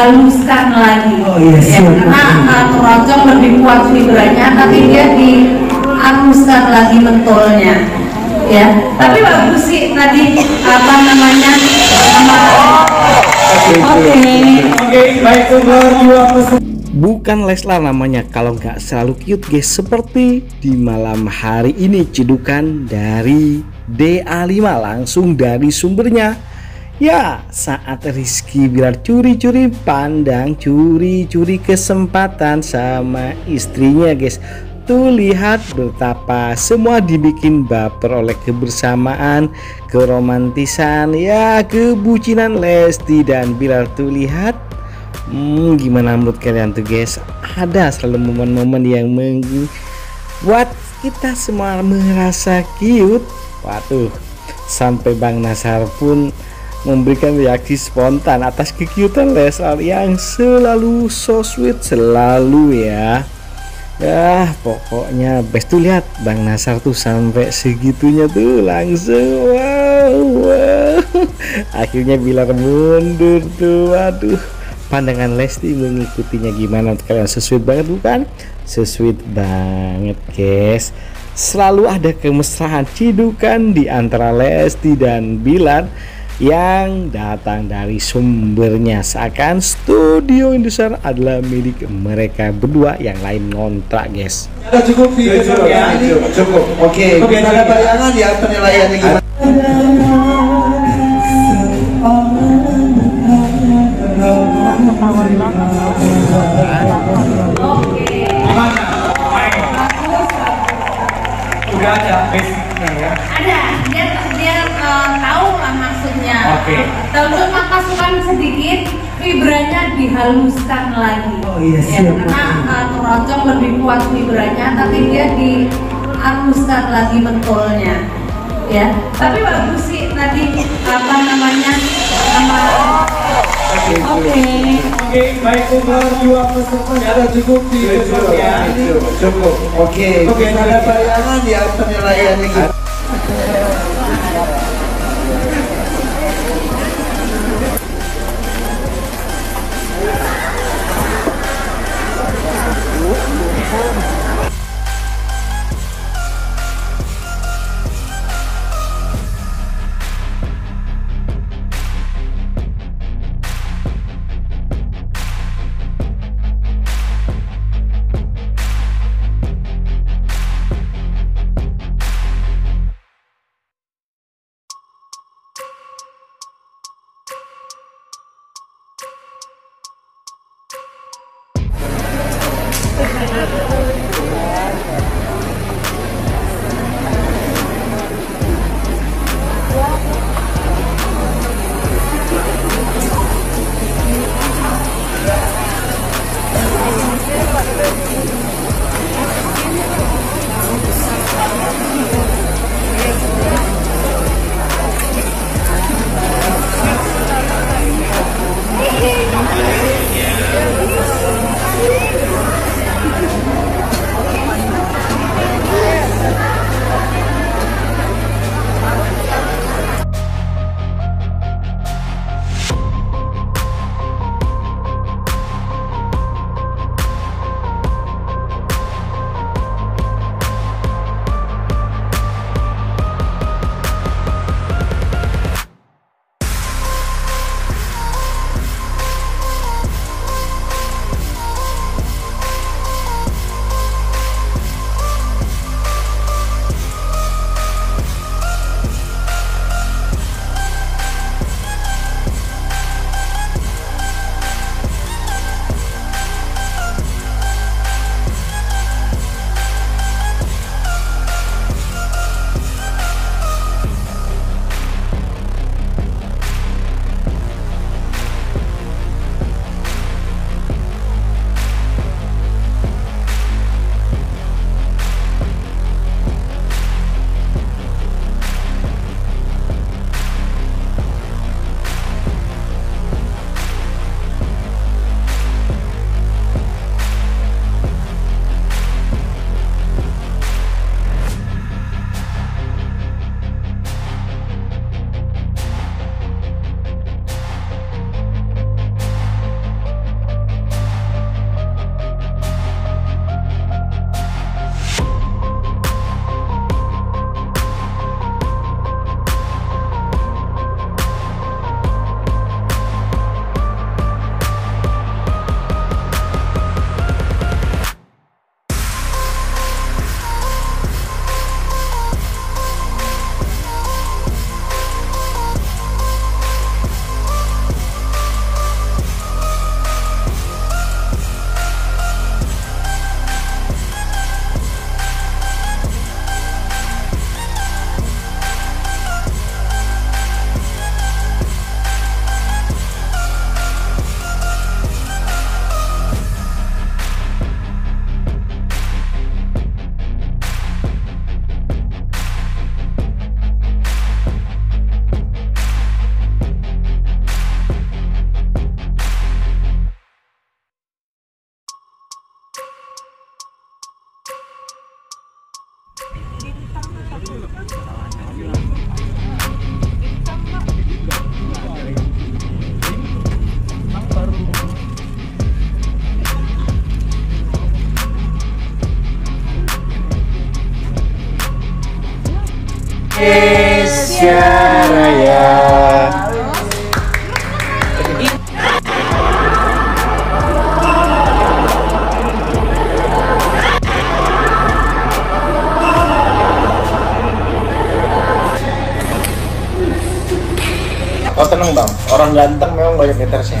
dihaluskan lagi. Oh iya, yes, ya, karena keroncong lebih kuat fibranya, tapi dia dihaluskan lagi mentolnya. Ya, tapi bagus sih tadi apa namanya? Oke, baik semua. Bukan Leslar namanya kalau nggak selalu cute guys, seperti di malam hari ini Cydukan dari DA5 langsung dari sumbernya. Ya, saat Rizky Billar curi-curi pandang, curi-curi kesempatan sama istrinya guys. Tuh lihat betapa semua dibikin baper oleh kebersamaan, keromantisan, ya kebucinan Lesti dan Billar. Tuh lihat. Gimana menurut kalian tuh guys? Ada selalu momen-momen yang membuat kita semua merasa cute. Waduh, sampai Bang Nassar pun memberikan reaksi spontan atas kekiutan Leslar yang selalu so sweet selalu ya. Pokoknya best tuh, lihat Bang Nassar tuh sampai segitunya tuh langsung wow. Akhirnya Billar mundur tuh, waduh. Pandangan Lesti mengikutinya gimana kalian? Sesuai banget bukan? Sesuai banget guys. Selalu ada kemesraan Cydukan di antara Lesti dan Billar yang datang dari sumbernya, seakan studio Indosat adalah milik mereka berdua, yang lain ngontrak guys. Cukup video ya. Cukup. Oke. Biar ada bayangan ya penilaiannya gimana. Udah ada basicnya ya? Ada, dia tahu lah maksudnya. Oke. Tahu cuma pasukan sedikit, fibranya dihaluskan lagi. Oh iya, siap. Karena keroncong lebih kuat fibranya, tapi dia dihaluskan lagi mentolnya. Ya, tapi bagus sih tadi apa namanya? Oke, baik umur dua peserta ada cukup video ya. Cukup. Oke, ada bayangan ya penilaiannya gitu. Indonesia Raya. Oh tenang bang, orang ganteng memang banyak hatersnya.